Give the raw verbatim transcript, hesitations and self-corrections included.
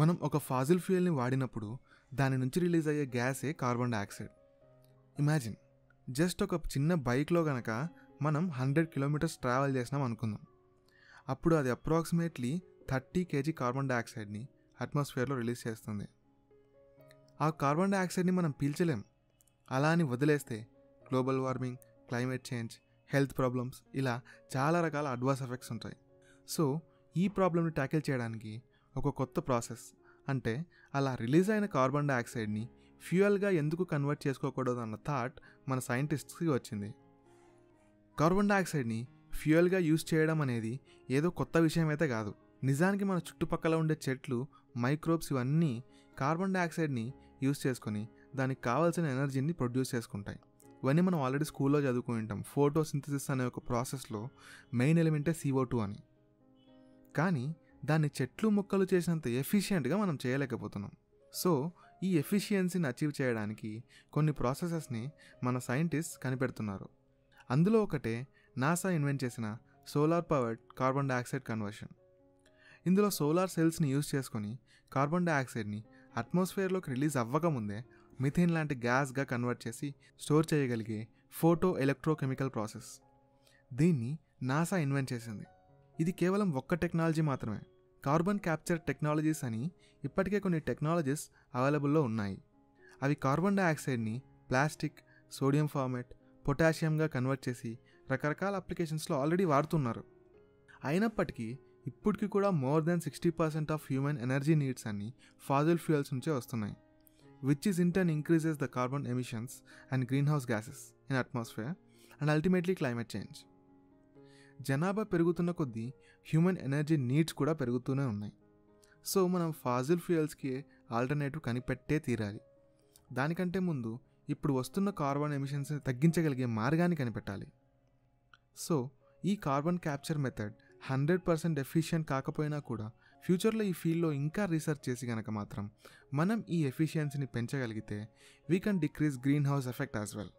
మనం ఒక ఫాజిల్ ఫ్యూయల్ని వాడినప్పుడు దాని నుంచి రిలీజ్ అయ్యే గ్యాసే కార్బన్ డైఆక్సైడ్. ఇమాజిన్ జస్ట్ ఒక చిన్న బైక్లో కనుక మనం హండ్రెడ్ కిలోమీటర్స్ ట్రావెల్ చేసినాం అనుకుందాం. అప్పుడు అది అప్రాక్సిమేట్లీ థర్టీ కేజీ కార్బన్ డైఆక్సైడ్ని అట్మాస్ఫియర్లో రిలీజ్ చేస్తుంది. ఆ కార్బన్ డైఆక్సైడ్ని మనం పీల్చలేం. అలా అని వదిలేస్తే global warming, climate change, health problems ఇలా చాలా రకాల అడ్వర్స్ ఎఫెక్ట్స్ ఉంటాయి. సో ఈ ప్రాబ్లమ్ని ట్యాకిల్ చేయడానికి ఒక కొత్త ప్రాసెస్, అంటే అలా రిలీజ్ అయిన కార్బన్ డైఆక్సైడ్ని ఫ్యూయల్గా ఎందుకు కన్వర్ట్ చేసుకోకూడదు అన్న థాట్ మన సైంటిస్ట్స్కి వచ్చింది. కార్బన్ డైఆక్సైడ్ని ఫ్యూయల్గా యూజ్ చేయడం అనేది ఏదో కొత్త విషయం అయితే కాదు. నిజానికి మన చుట్టుపక్కల ఉండే చెట్లు, మైక్రోబ్స్ ఇవన్నీ కార్బన్ డైఆక్సైడ్ని యూజ్ చేసుకొని దానికి కావాల్సిన ఎనర్జీని ప్రొడ్యూస్ చేసుకుంటాయి. ఇవన్నీ మనం ఆల్రెడీ స్కూల్లో చదువుకుని ఉంటాం. ఫోటోసింథసిస్ అనే ఒక ప్రాసెస్లో మెయిన్ ఎలిమెంటే సీ ఓ టూ అని. కానీ దాన్ని చెట్లు మొక్కలు చేసినంత ఎఫిషియెంట్గా మనం చేయలేకపోతున్నాం. సో ఈ ఎఫిషియన్సీని అచీవ్ చేయడానికి కొన్ని ప్రాసెసెస్ని మన సైంటిస్ట్ కనిపెడుతున్నారు. అందులో ఒకటే నాసా ఇన్వెంట్ చేసిన solar powered carbon dioxide conversion. ఇందులో సోలార్ సెల్స్ని యూజ్ చేసుకొని కార్బన్ డైఆక్సైడ్ని అట్మాస్ఫియర్లోకి రిలీజ్ అవ్వకముందే మిథేన్ లాంటి గ్యాస్గా కన్వర్ట్ చేసి స్టోర్ చేయగలిగే ఫోటో ఎలక్ట్రోకెమికల్ ప్రాసెస్. దీన్ని నాసా ఇన్వెంట్ చేసింది. ఇది కేవలం ఒక్క టెక్నాలజీ మాత్రమే. కార్బన్ క్యాప్చర్ టెక్నాలజీస్ అని ఇప్పటికే కొన్ని టెక్నాలజీస్ అవైలబుల్లో ఉన్నాయి. అవి కార్బన్ డైఆక్సైడ్ని ప్లాస్టిక్, సోడియం ఫార్మేట్, పొటాషియంగా కన్వర్ట్ చేసి రకరకాల అప్లికేషన్స్లో ఆల్రెడీ వాడుతున్నారు. అయినప్పటికీ ఇప్పటికీ కూడా more than sixty percent of human energy needs అన్ని ఫాజిల్ ఫ్యూయల్స్ నుంచే వస్తున్నాయి, which is in turn increases the carbon emissions and greenhouse gases in atmosphere and ultimately climate change. జనాభా పెరుగుతున్న కొద్దీ హ్యూమన్ ఎనర్జీ నీడ్స్ కూడా పెరుగుతూనే ఉన్నాయి. సో మనం ఫాజిల్ ఫ్యూయల్స్కి ఆల్టర్నేటివ్ కనిపెట్టే తీరాలి. దానికంటే ముందు ఇప్పుడు వస్తున్న కార్బన్ ఎమిషన్స్ని తగ్గించగలిగే మార్గాన్ని కనిపెట్టాలి. సో ఈ carbon capture method hundred percent efficient కాకపోయినా కూడా ఫ్యూచర్లో ఈ ఫీల్డ్లో ఇంకా రీసెర్చ్ చేసి కనుక మాత్రం మనం ఈ ఎఫిషియన్సీని పెంచగలిగితే we can decrease green house effect as well.